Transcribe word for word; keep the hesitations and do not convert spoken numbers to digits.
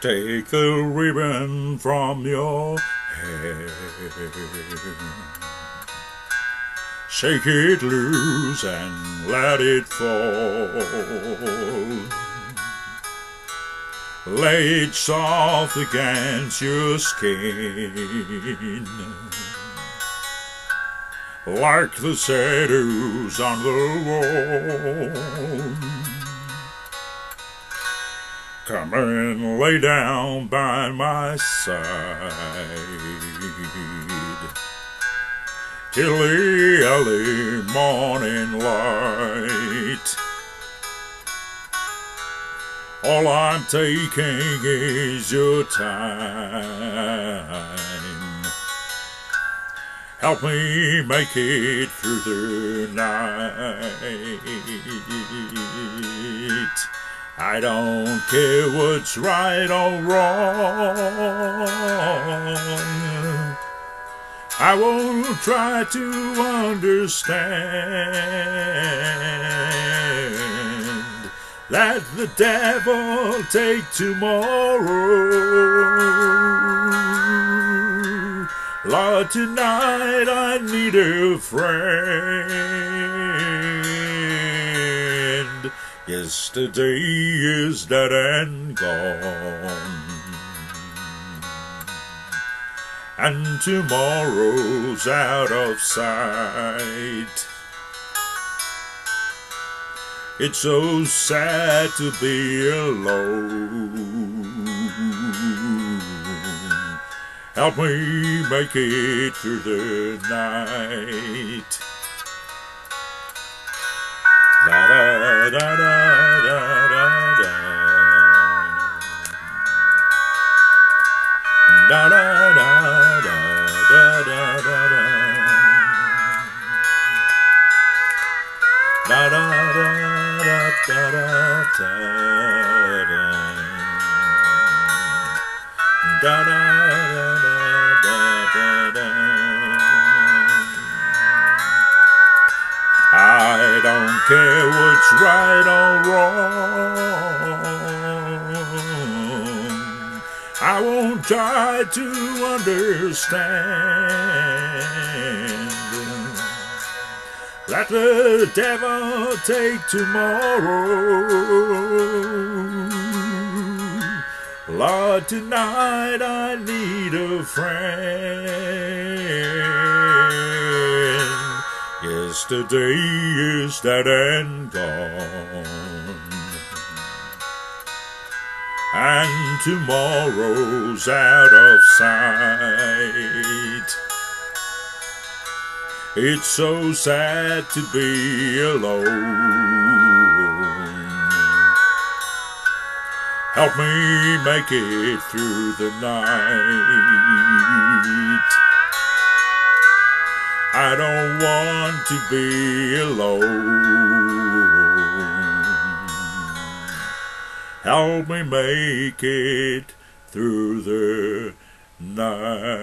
Take the ribbon from your hair, shake it loose and let it fall. Lay it soft against your skin, like the shadows on the wall. Come and lay down by my side till the early morning light. All I'm taking is your time. Help me make it through the night. I don't care what's right or wrong. I won't try to understand. Let the devil take tomorrow. Lord, tonight I need a friend. Yesterday is dead and gone, and tomorrow's out of sight. It's so sad to be alone. Help me make it through the night. Da da da da. Da da da da da da da da da da da da da da. I don't care what's right or wrong. I won't try to understand. Let the devil take tomorrow. Lord, tonight I need a friend. Yesterday is dead and gone, and tomorrow's out of sight. It's so sad to be alone. Help me make it through the night. I don't want to be alone. Help me make it through the night.